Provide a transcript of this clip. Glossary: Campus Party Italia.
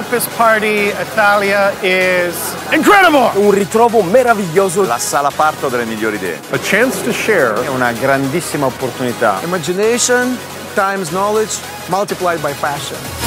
Campus Party Italia is incredible! Un ritrovo meraviglioso. La sala parto delle migliori idee. A chance to share. È una grandissima opportunità. Imagination times knowledge multiplied by passion.